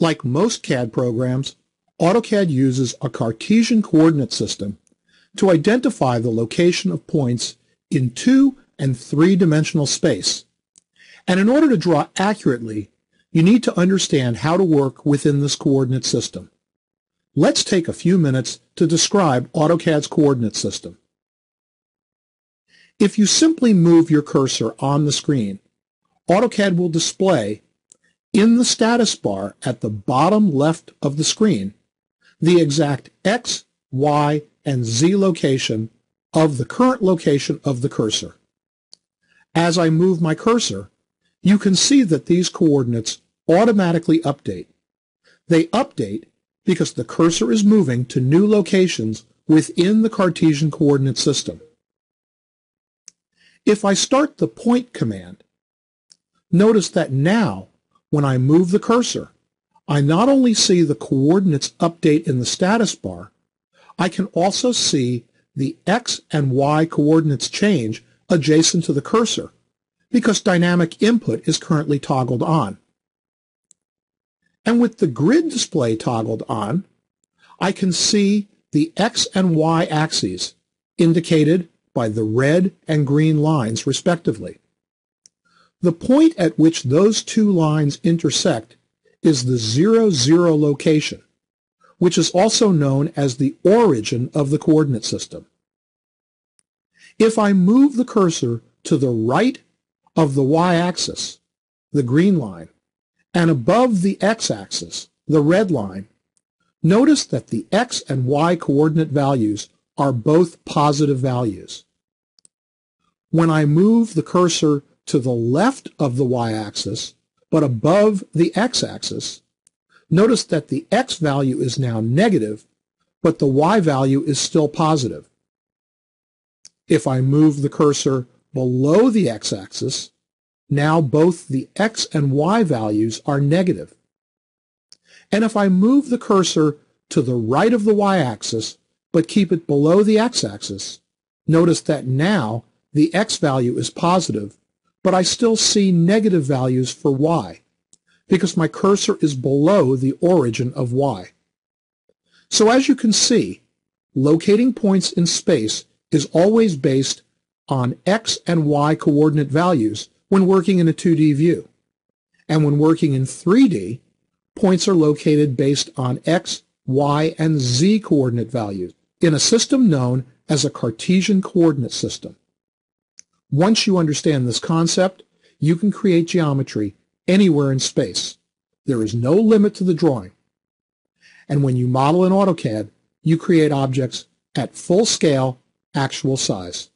Like most CAD programs, AutoCAD uses a Cartesian coordinate system to identify the location of points in 2- and 3-dimensional space. And in order to draw accurately, you need to understand how to work within this coordinate system. Let's take a few minutes to describe AutoCAD's coordinate system. If you simply move your cursor on the screen, AutoCAD will display in the status bar at the bottom left of the screen the exact X, Y, and Z location of the current location of the cursor. As I move my cursor, you can see that these coordinates automatically update. They update because the cursor is moving to new locations within the Cartesian coordinate system. If I start the point command, notice that now when I move the cursor, I not only see the coordinates update in the status bar, I can also see the X and Y coordinates change adjacent to the cursor because dynamic input is currently toggled on. And with the grid display toggled on, I can see the X and Y axes indicated by the red and green lines respectively. The point at which those two lines intersect is the 0, 0 location, which is also known as the origin of the coordinate system. If I move the cursor to the right of the y-axis, the green line, and above the x-axis, the red line, notice that the x and y coordinate values are both positive values. When I move the cursor to the left of the y-axis, but above the x-axis, notice that the x value is now negative, but the y value is still positive. If I move the cursor below the x-axis, now both the x and y values are negative. And if I move the cursor to the right of the y-axis, but keep it below the x-axis, notice that now the x value is positive, but I still see negative values for y, because my cursor is below the origin of y. So as you can see, locating points in space is always based on x and y coordinate values when working in a 2D view. And when working in 3D, points are located based on x, y, and z coordinate values in a system known as a Cartesian coordinate system. Once you understand this concept, you can create geometry anywhere in space. There is no limit to the drawing. And when you model in AutoCAD, you create objects at full scale, actual size.